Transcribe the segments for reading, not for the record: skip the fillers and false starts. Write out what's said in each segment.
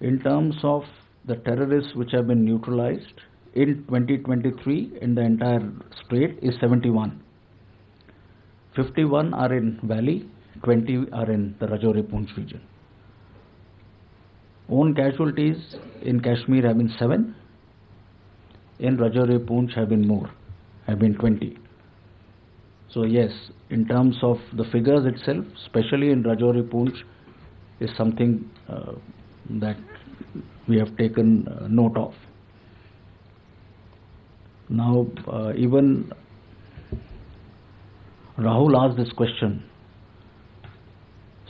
in terms of the terrorists which have been neutralized in 2023 in the entire state is 71. 51 are in Valley, 20 are in the Rajouri Poonch region. Own casualties in Kashmir have been 7, in Rajouri Poonch have been more, have been 20. So yes, in terms of the figures itself, especially in Rajouri Poonch, is something that we have taken note of. Now even Rahul asked this question,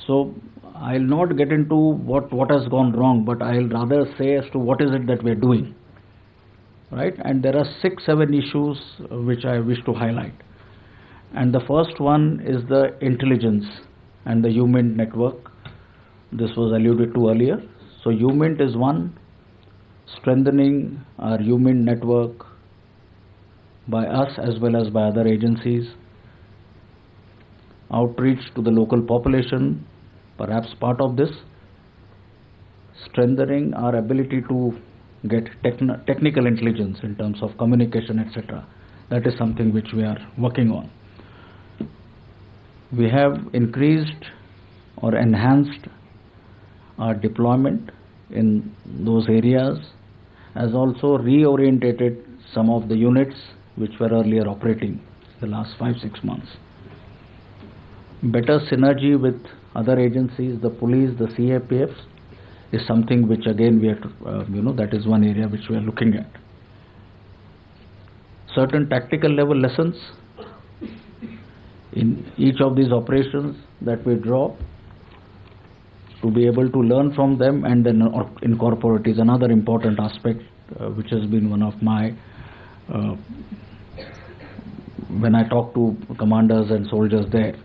so I'll not get into what has gone wrong, but I'll rather say as to what is it that we are doing, right? And there are 6-7 issues which I wish to highlight, and the first one is the intelligence and the UMINT network. This was alluded to earlier. So UMINT is one, strengthening our UMINT network by us as well as by other agencies, outreach to the local population, perhaps part of this, strengthening our ability to get technical intelligence in terms of communication, etc. That is something which we are working on. We have increased or enhanced our deployment in those areas, as also reorientated some of the units which were earlier operating the last 5-6 months. Better synergy with other agencies, the police, the CAPFs, is something which again we are to, that is one area which we are looking at. Certain tactical level lessons in each of these operations that we draw, to be able to learn from them and then incorporate, is another important aspect which has been one of my, when I talk to commanders and soldiers there.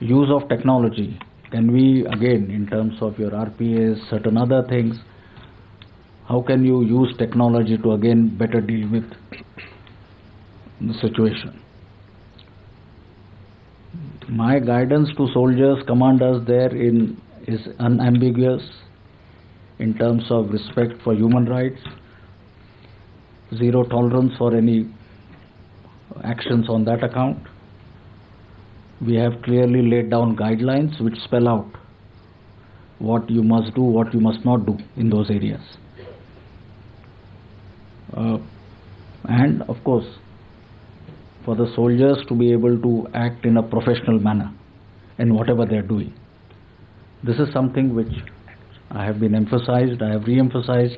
Use of technology, can we again in terms of your RPAs, certain other things, how can you use technology to again better deal with the situation? My guidance to soldiers, commanders therein is unambiguous in terms of respect for human rights, zero tolerance for any actions on that account. We have clearly laid down guidelines which spell out what you must do, what you must not do in those areas. And of course, for the soldiers to be able to act in a professional manner in whatever they are doing. This is something which I have been emphasized, I have re-emphasized.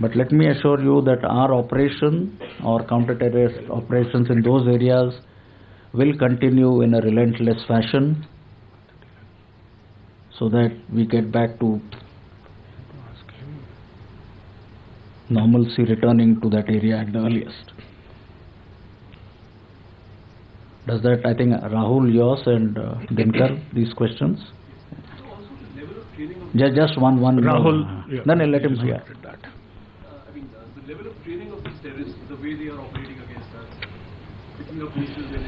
But let me assure you that our operation or counter-terrorist operations in those areas will continue in a relentless fashion, so that we get back to normalcy, returning to that area at the earliest. Does that, I think, Rahul, yours and Dinkar, these questions? Just one. Rahul, yeah. No, let him hear. I mean, the level of training of these terrorists, the way they are operating against us, picking up pieces against us.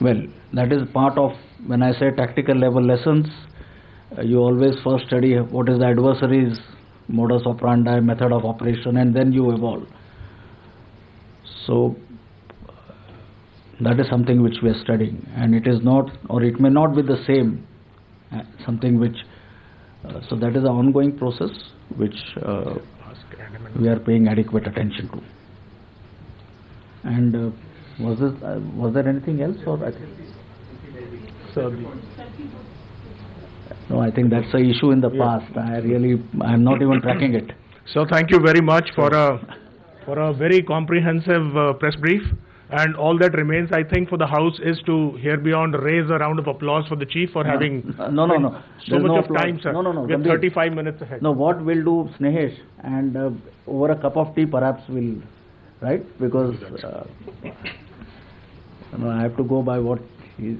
Well, that is part of, when I say tactical level lessons, you always first study what is the adversary's modus operandi, method of operation, and then you evolve. So that is something which we are studying, and it is not, or it may not be the same, something which, so that is an ongoing process which we are paying adequate attention to. And was there anything else, or I think? Sorry. No, I think that's an issue in the past. I'm not even tracking it. So thank you very much for a very comprehensive press brief. And all that remains, I think, for the House is to here beyond raise a round of applause for the Chief for having so much of time, sir. We have 35 minutes ahead. No, what we'll do, Snehesh, and over a cup of tea perhaps we'll, right? Because I have to go by what he's...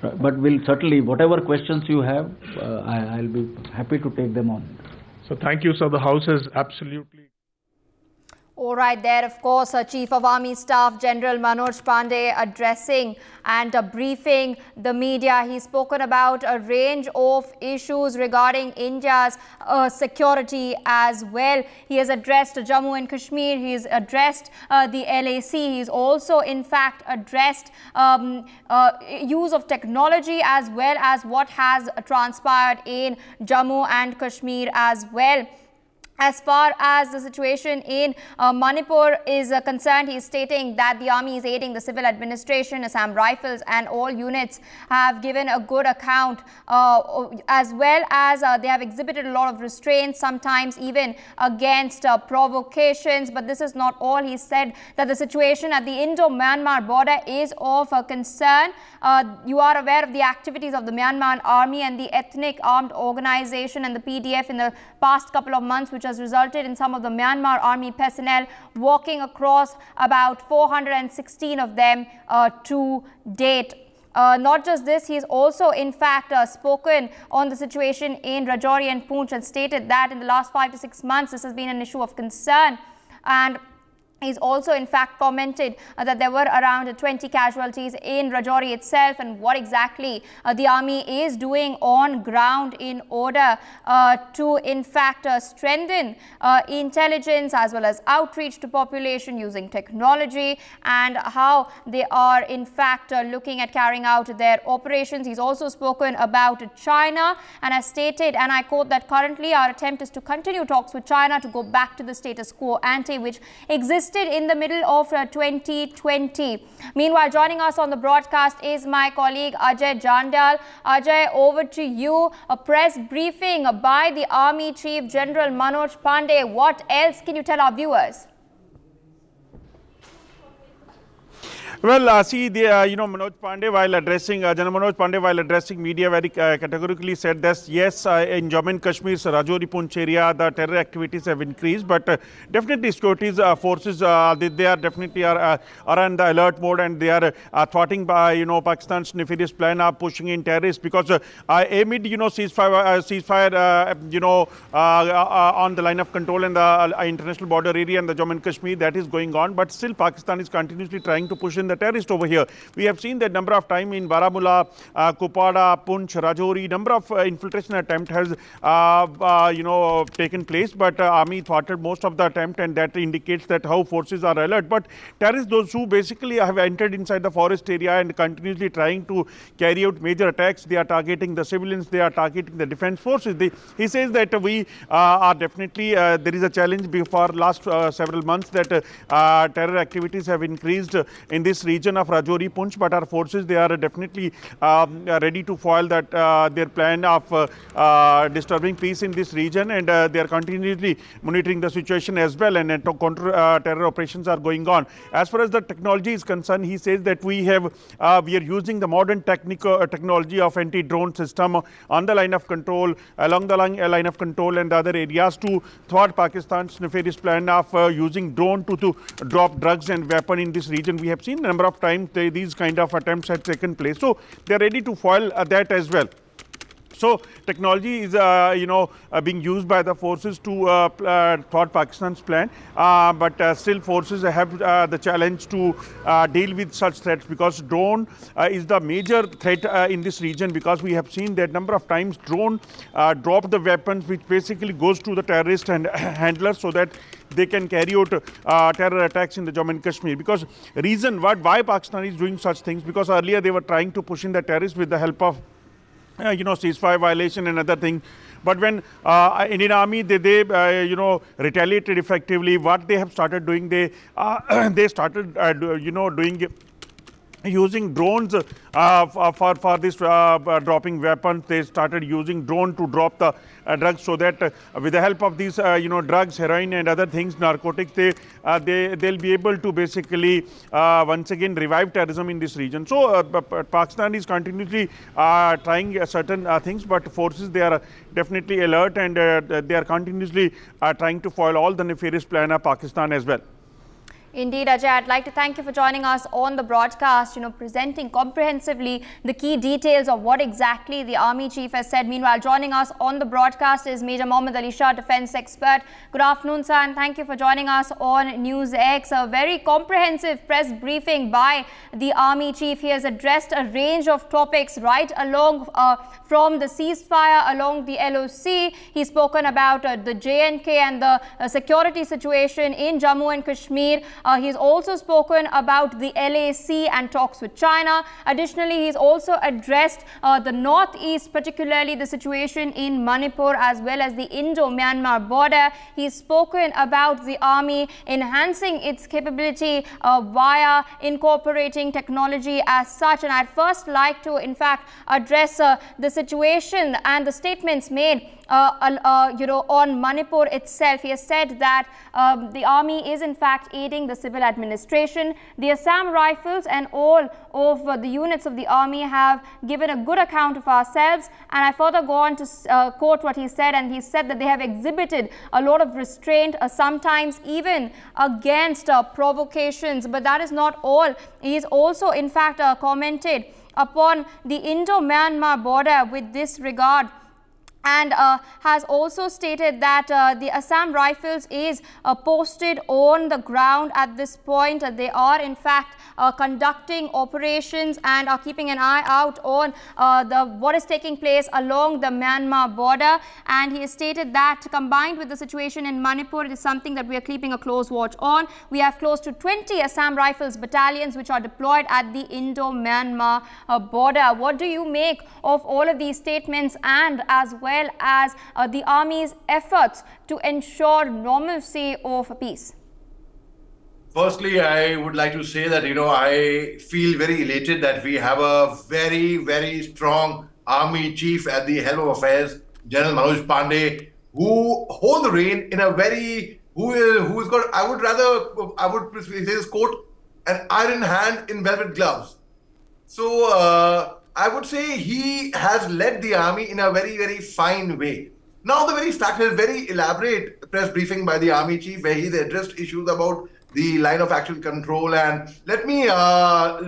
But we'll certainly, whatever questions you have, I'll be happy to take them on. So thank you, sir. The House is absolutely... All right, there, of course, Chief of Army Staff General Manoj Pandey addressing and briefing the media. He's spoken about a range of issues regarding India's security as well. He has addressed Jammu and Kashmir. He has addressed the LAC. He's also, in fact, addressed use of technology as well as what has transpired in Jammu and Kashmir as well. As far as the situation in Manipur is concerned, he is stating that the army is aiding the civil administration. Assam Rifles and all units have given a good account, as well as they have exhibited a lot of restraint, sometimes even against provocations. But this is not all. He said that the situation at the Indo-Myanmar border is of concern. You are aware of the activities of the Myanmar army and the ethnic armed organization and the PDF in the past couple of months, which has resulted in some of the Myanmar army personnel walking across, about 416 of them to date. Not just this, he's also in fact spoken on the situation in Rajouri and Poonch and stated that in the last 5 to 6 months this has been an issue of concern. And he's also in fact commented that there were around 20 casualties in Rajouri itself, and what exactly the army is doing on ground in order to in fact strengthen intelligence as well as outreach to population using technology, and how they are in fact looking at carrying out their operations. He's also spoken about China and has stated, and I quote, that currently our attempt is to continue talks with China to go back to the status quo ante which exists in the middle of 2020. Meanwhile, joining us on the broadcast is my colleague Ajay Jandal. Ajay, over to you. A press briefing by the Army Chief General Manoj Pandey. What else can you tell our viewers? Well, see, Manoj Pandey, while addressing media, very categorically said that yes, in Jammu and Kashmir, Rajouri Poonch area, the terror activities have increased, but definitely security forces they are definitely are on the alert mode, and they are thwarting by Pakistan's nefarious plan of pushing in terrorists, because amid ceasefire on the line of control in the international border area and the Jammu and Kashmir that is going on, but still Pakistan is continuously trying to push in the terrorist over here. We have seen that number of time in Baramulla, Kupwara, Poonch, Rajouri, number of infiltration attempt has taken place, but army thwarted most of the attempt, and that indicates that how forces are alert. But terrorists, those who basically have entered inside the forest area and continuously trying to carry out major attacks, they are targeting the civilians, they are targeting the defense forces. He says that we are definitely, there is a challenge before last several months that terror activities have increased in this region of Rajouri Poonch, but our forces, they are definitely ready to foil that their plan of disturbing peace in this region, and they are continuously monitoring the situation as well, and counter terror operations are going on. As far as the technology is concerned, he says that we have we are using the modern technology of anti-drone system on the line of control, along the line of control and other areas to thwart Pakistan's nefarious plan of using drone to drop drugs and weapon in this region. We have seen a number of times these kind of attempts have taken place. So they are ready to foil that as well. So technology is, being used by the forces to thwart Pakistan's plan, but still forces have the challenge to deal with such threats, because drone is the major threat in this region, because we have seen that number of times drone drop the weapons, which basically goes to the terrorist and handlers, so that they can carry out terror attacks in the Jammu and Kashmir. Because reason why Pakistan is doing such things, because earlier they were trying to push in the terrorists with the help of ceasefire violation and other things. But when Indian Army, they retaliated effectively, what they have started doing, they started, doing using drones for this dropping weapons. They started using drone to drop the drugs, so that with the help of these drugs, heroin and other things, narcotics, they'll be able to basically once again revive terrorism in this region. So Pakistan is continuously trying certain things, but forces, they are definitely alert, and they are continuously trying to foil all the nefarious plan of Pakistan as well. Indeed, Ajay, I'd like to thank you for joining us on the broadcast, presenting comprehensively the key details of what exactly the Army Chief has said. Meanwhile, joining us on the broadcast is Major Mohammad Alisha, defense expert. Good afternoon, sir, and thank you for joining us on NewsX. A very comprehensive press briefing by the Army Chief. He has addressed a range of topics right along from the ceasefire, along the LOC. He's spoken about the JNK and the security situation in Jammu and Kashmir. He's also spoken about the LAC and talks with China. Additionally, he's also addressed the northeast, particularly the situation in Manipur as well as the Indo-Myanmar border. He's spoken about the army enhancing its capability via incorporating technology as such. And I'd first like to, in fact, address the situation and the statements made on Manipur itself. He has said that the army is in fact aiding the civil administration. The Assam Rifles and all of the units of the army have given a good account of ourselves. And I further go on to quote what he said, and he said that they have exhibited a lot of restraint, sometimes even against provocations. But that is not all. He is also in fact commented upon the Indo-Myanmar border with this regard, and has also stated that the Assam Rifles is posted on the ground at this point. They are in fact conducting operations and are keeping an eye out on what is taking place along the Myanmar border. And he has stated that combined with the situation in Manipur, it is something that we are keeping a close watch on. We have close to 20 Assam Rifles battalions which are deployed at the Indo-Myanmar border. What do you make of all of these statements, and as well as the army's efforts to ensure normalcy of peace? Firstly, I would like to say that, I feel very elated that we have a very, very strong army chief at the helm of affairs, General Manoj Pandey, who holds the reign in a very, who's got, I would say this quote, an iron hand in velvet gloves. So, I would say he has led the army in a very, very fine way. Now, the very fact is very elaborate press briefing by the army chief where he's addressed issues about the line of actual control. And let me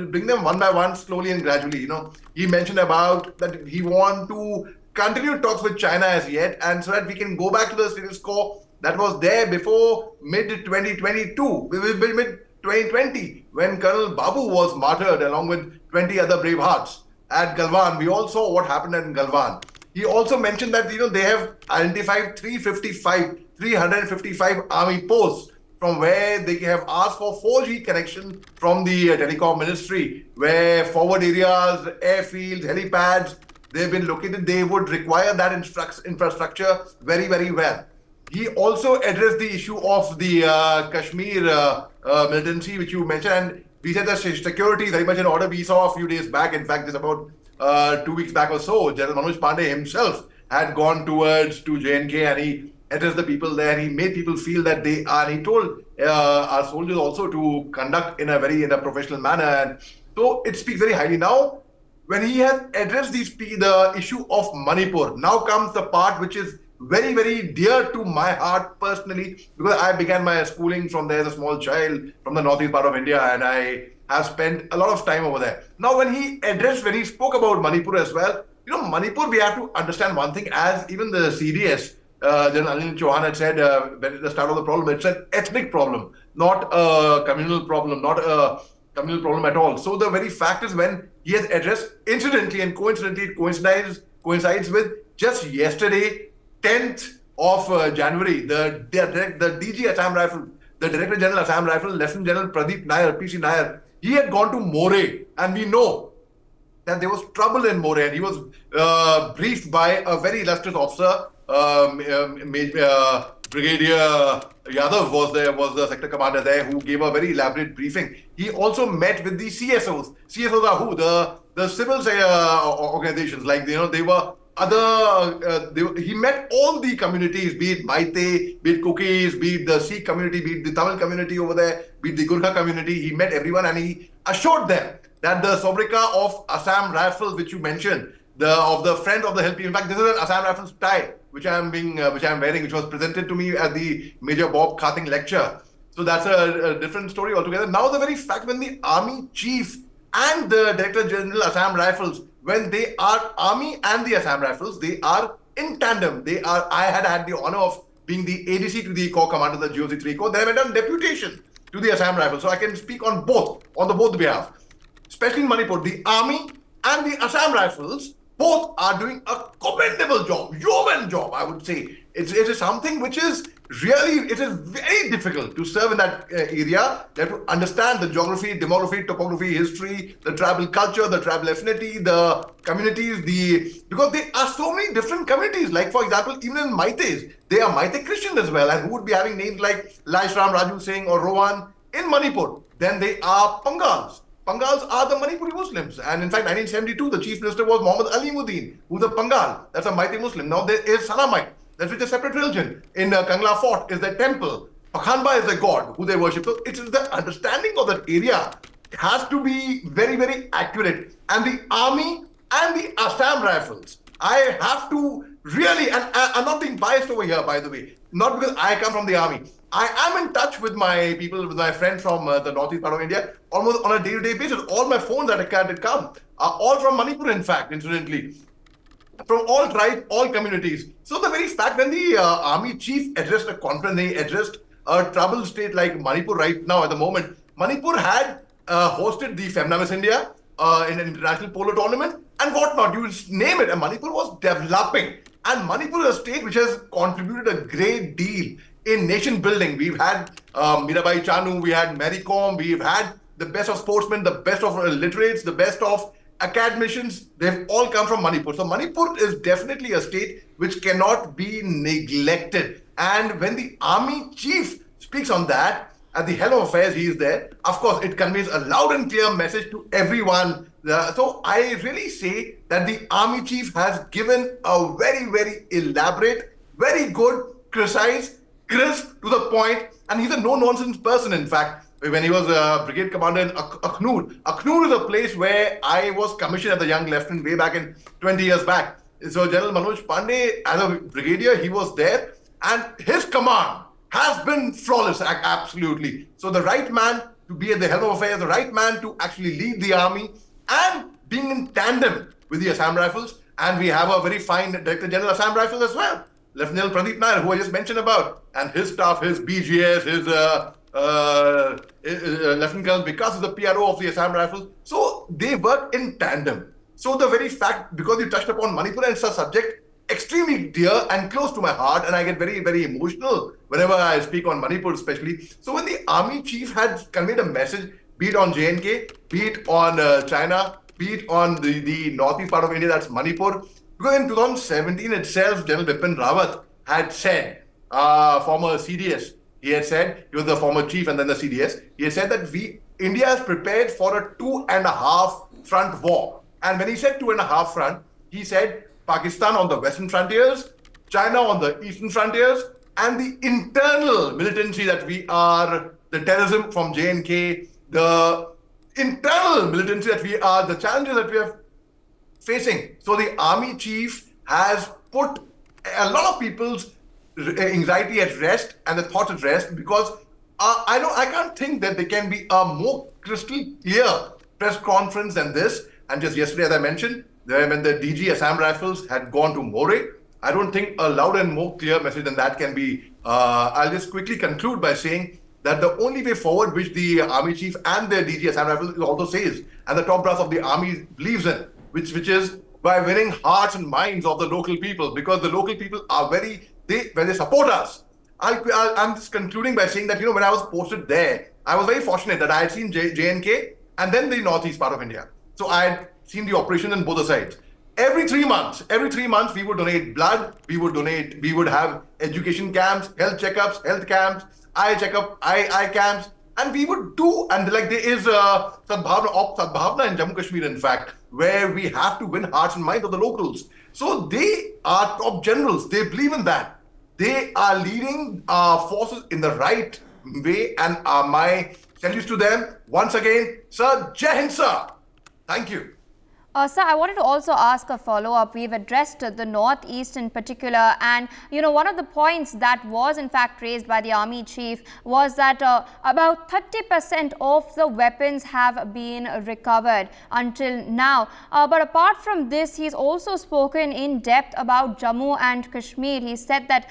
bring them one by one, slowly and gradually. He mentioned about that he wants to continue talks with China as yet, and so that we can go back to the status quo that was there before mid-2020, when Colonel Babu was martyred along with 20 other brave hearts at Galwan. We all saw what happened at Galwan. He also mentioned that, they have identified 355 army posts from where they have asked for 4G connection from the telecom ministry, where forward areas, airfields, helipads, they've been located. They would require that infrastructure very, very well. He also addressed the issue of the Kashmir militancy, which you mentioned, and we said that security is very much in order. We saw a few days back, in fact, just about 2 weeks back or so, General Manoj Pandey himself had gone to JNK, and he addressed the people there. He made people feel that they are, and he told our soldiers also to conduct in a professional manner. And so it speaks very highly. Now, when he has addressed the issue of Manipur, now comes the part which is very, very dear to my heart personally, because I began my schooling from there as a small child from the northeast part of India, and I have spent a lot of time over there. Now, when he spoke about Manipur as well, Manipur, we have to understand one thing, as even the CDS, General Anil Chauhan had said at the start of the problem, it's an ethnic problem, not a communal problem, at all. So the very fact is, when he has addressed, incidentally and coincidentally, it coincides with just yesterday, 10th of January, the DG Assam Rifle, the Director General Assam Rifle, Lieutenant General Pradeep Nair, PC Nair, he had gone to Moreh, and we know that there was trouble in Moreh, and he was briefed by a very illustrious officer, Brigadier Yadav was the sector commander there, who gave a very elaborate briefing. He also met with the CSOs. CSOs are who? The civil organizations, like, they were he met all the communities, be it Maite, be it Kuki, be it the Sikh community, be it the Tamil community over there, be it the Gurkha community. He met everyone, and he assured them that the sobrika of Assam Rifles, which you mentioned, of the friend of the help. In fact, this is an Assam Rifles tie which I am wearing, which was presented to me at the Major Bob Khating lecture. So that's a different story altogether. Now the very fact when the Army Chief and the Director General Assam Rifles, when they are Army and the Assam Rifles, they are in tandem. They are, I had had the honor of being the ADC to the Corps Commander, the GOC3 Corps. They have done deputation to the Assam Rifles. So I can speak on both, on the both behalf. Especially in Manipur, the Army and the Assam Rifles, both are doing a commendable job, human job, I would say. It is something which is really, it is very difficult to serve in that area. You have to understand the geography, demography, topography, history, the tribal culture, the tribal affinity, the communities, because there are so many different communities. Like, for example, even in Maites, they are Maite Christian as well. And who would be having names like Laishram Raju Singh or Rohan in Manipur? Then they are Pangals. Pangals are the Manipuri Muslims. And in fact, 1972, the Chief Minister was Mohammed Ali Mudeen, who's a Pangal. That's a Maite Muslim. Now there is Salamite. That's which is a separate religion. In Kangla Fort is their temple. Pakhanba is their god who they worship. So it is the understanding of that area. It has to be very, very accurate. And the Army and the Assam Rifles, I have to really, and I'm not being biased over here, by the way, not because I come from the Army. I am in touch with my people, with my friends from the northeast part of India, almost on a day-to-day basis. All my phones that had come are all from Manipur, in fact, incidentally. From all tribes, all communities. So the very fact when the Army Chief addressed a conference, they addressed a troubled state like Manipur right now at the moment. Manipur had hosted the Feminamis India in an international polo tournament and whatnot. You name it. And Manipur was developing. And Manipur is a state which has contributed a great deal in nation building. We've had Mirabai Chanu, we had Mary Com, we've had the best of sportsmen, the best of literates, the best of academicians. They've all come from Manipur. So Manipur is definitely a state which cannot be neglected. And when the Army Chief speaks on that, at the helm of affairs, he is there. Of course, it conveys a loud and clear message to everyone. So I really say that the Army Chief has given a very, very elaborate, very good, precise, crisp, to the point, and he's a no-nonsense person, in fact. When he was a brigade commander in Akhnoor. Akhnoor is a place where I was commissioned as a young lieutenant way back in 20 years back. So General Manoj Pandey, as a brigadier, he was there, and his command has been flawless, absolutely. So the right man to be at the helm of affairs, the right man to actually lead the Army, and being in tandem with the Assam Rifles. And we have a very fine Director General Assam Rifles as well, Lieutenant General Pradeep Nair, who I just mentioned about, and his staff, his BGS, his Lieutenant Colonel Vikas is the PRO of the Assam Rifles. So they work in tandem. So the very fact, because you touched upon Manipur, and it's a subject extremely dear and close to my heart, and I get very, very emotional whenever I speak on Manipur especially. So when the Army Chief had conveyed a message, be it on JNK, be it on China, be it on the northeast part of India, that's Manipur. Because in 2017 itself, General Bipin Rawat had said, former CDS, he had said, he was the former chief and then the CDS. He had said that India is prepared for a 2.5 front war. And when he said 2.5 front, he said Pakistan on the western frontiers, China on the eastern frontiers, and the internal militancy that we are, the terrorism from JNK, the internal militancy that we are, the challenges that we are facing. So the Army Chief has put a lot of people's anxiety at rest and the thought at rest, because I can't think that there can be a more crystal clear press conference than this. And just yesterday, as I mentioned, when the DG Assam Rifles had gone to Moreh, I don't think a loud and more clear message than that can be. I'll just quickly conclude by saying that the only way forward, which the Army Chief and the DG Assam Rifles also says, and the top brass of the Army believes in, which is by winning hearts and minds of the local people, because the local people are when they support us. I'm just concluding by saying that, when I was posted there, I was very fortunate that I had seen JNK and then the northeast part of India. So I had seen the operation on both the sides. Every three months, we would donate blood, we would have education camps, health checkups, health camps, eye checkup, eye camps, and we would do, and like there is a Sadbhavna in Jammu Kashmir, in fact, where we have to win hearts and minds of the locals. So they are top generals. They believe in that. They are leading our forces in the right way, and my salutes to them. Once again, Sir Jai Hind, sir. Thank you. Sir, I wanted to also ask a follow-up. We've addressed the Northeast in particular, and you know, one of the points that was in fact raised by the Army Chief was that about 30% of the weapons have been recovered until now. But apart from this, he's also spoken in depth about Jammu and Kashmir. He said that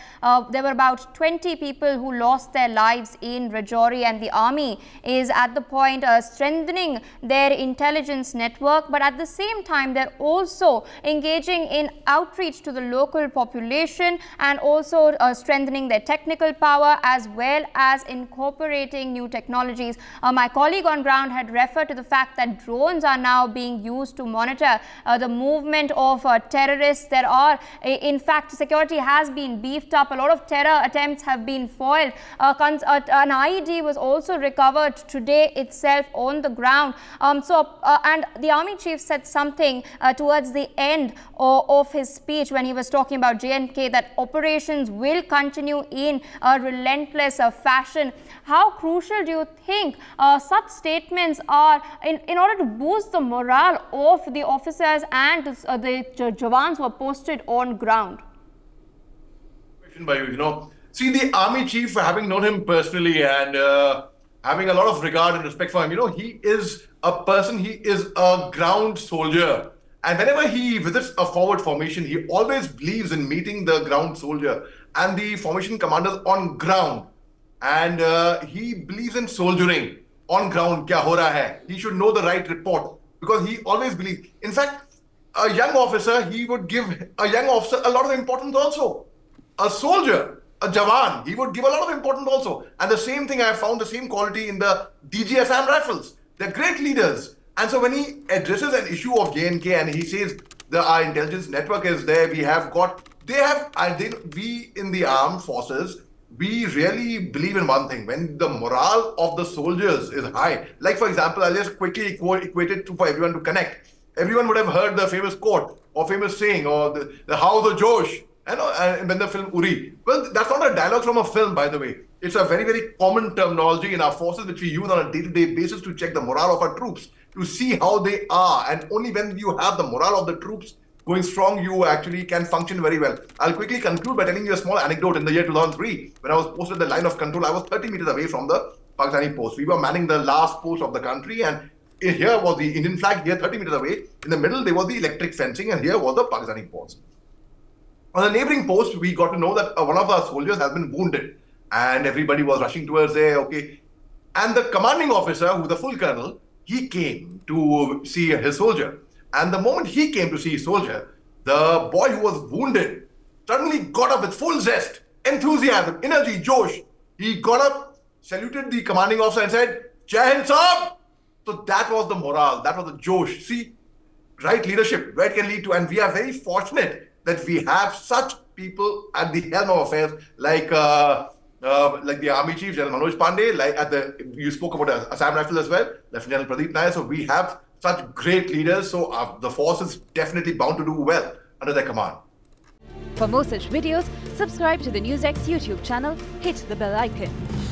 there were about 20 people who lost their lives in Rajouri, and the Army is at the point strengthening their intelligence network, but at the same time they're also engaging in outreach to the local population and also strengthening their technical power as well as incorporating new technologies. My colleague on ground had referred to the fact that drones are now being used to monitor the movement of terrorists. There are, in fact, security has been beefed up. A lot of terror attempts have been foiled. An IED was also recovered today itself on the ground. And the Army Chief said something towards the end of his speech when he was talking about JNK, that operations will continue in a relentless fashion. How crucial do you think such statements are in order to boost the morale of the officers and the jawans who are posted on ground? By you, see, the Army Chief, having known him personally and having a lot of regard and respect for him, he is a person, he is a ground soldier. And whenever he visits a forward formation, he always believes in meeting the ground soldier and the formation commanders on ground. And he believes in soldiering on ground, kya ho raha hai. He should know the right report because he always believes. In fact, a young officer, he would give a young officer a lot of importance also. A soldier, a jawan, he would give a lot of importance also. And the same thing, I have found the same quality in the DG Assam Rifles. They're great leaders. And so when he addresses an issue of JNK and he says that our intelligence network is there, we have got, we in the armed forces, we really believe in one thing. When the morale of the soldiers is high, like for example, I'll just quickly equate it to, for everyone to connect. Everyone would have heard the famous quote or famous saying or the How's the Josh? And when the film Uri. Well, that's not a dialogue from a film, by the way. It's a very, very common terminology in our forces which we use on a day-to-day basis to check the morale of our troops, to see how they are. And only when you have the morale of the troops going strong, you actually can function very well. I'll quickly conclude by telling you a small anecdote. In the year 2003, when I was posted at the line of control, I was 30 meters away from the Pakistani post. We were manning the last post of the country, and here was the Indian flag, here 30 meters away. In the middle, there was the electric fencing, and here was the Pakistani post. On the neighboring post, we got to know that one of our soldiers has been wounded and everybody was rushing towards there, okay. And the commanding officer, who's the full colonel, he came to see his soldier. And the moment he came to see his soldier, the boy who was wounded suddenly got up with full zest, enthusiasm, energy, josh. He got up, saluted the commanding officer and said, "Jai Hind Sahab!" So that was the morale, that was the josh. See, right leadership, where it can lead to, and we are very fortunate that we have such people at the helm of affairs, like the Army Chief, General Manoj Pandey, like you spoke about Assam Rifles as well, Lieutenant General Pradeep Nair. So we have such great leaders. So the force is definitely bound to do well under their command. For more such videos, subscribe to the NewsX YouTube channel, hit the bell icon.